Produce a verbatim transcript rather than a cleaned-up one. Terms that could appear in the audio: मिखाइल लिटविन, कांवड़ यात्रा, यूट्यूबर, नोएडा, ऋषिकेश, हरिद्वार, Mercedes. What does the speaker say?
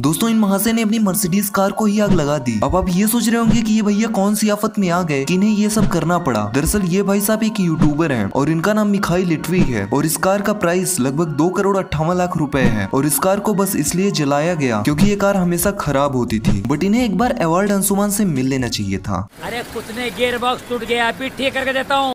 दोस्तों इन महाशय ने अपनी मर्सिडीज कार को ही आग लगा दी। अब आप ये सोच रहे होंगे कि ये भैया कौन सी आफत में आ गए कि इन्हें ये सब करना पड़ा। दरअसल ये भाई साहब एक यूट्यूबर हैं और इनका नाम मिखाइल लिटविन है और इस कार का प्राइस लगभग दो करोड़ अट्ठावन लाख रुपए है और इस कार को बस इसलिए जलाया गया क्योंकि ये कार हमेशा खराब होती थी। बट इन्हें एक बार अवार्ड अंशुमान से मिल लेना चाहिए था। अरे कुछ नहीं, गियर बॉक्स टूट गया, अभी ठीक करके देता हूँ।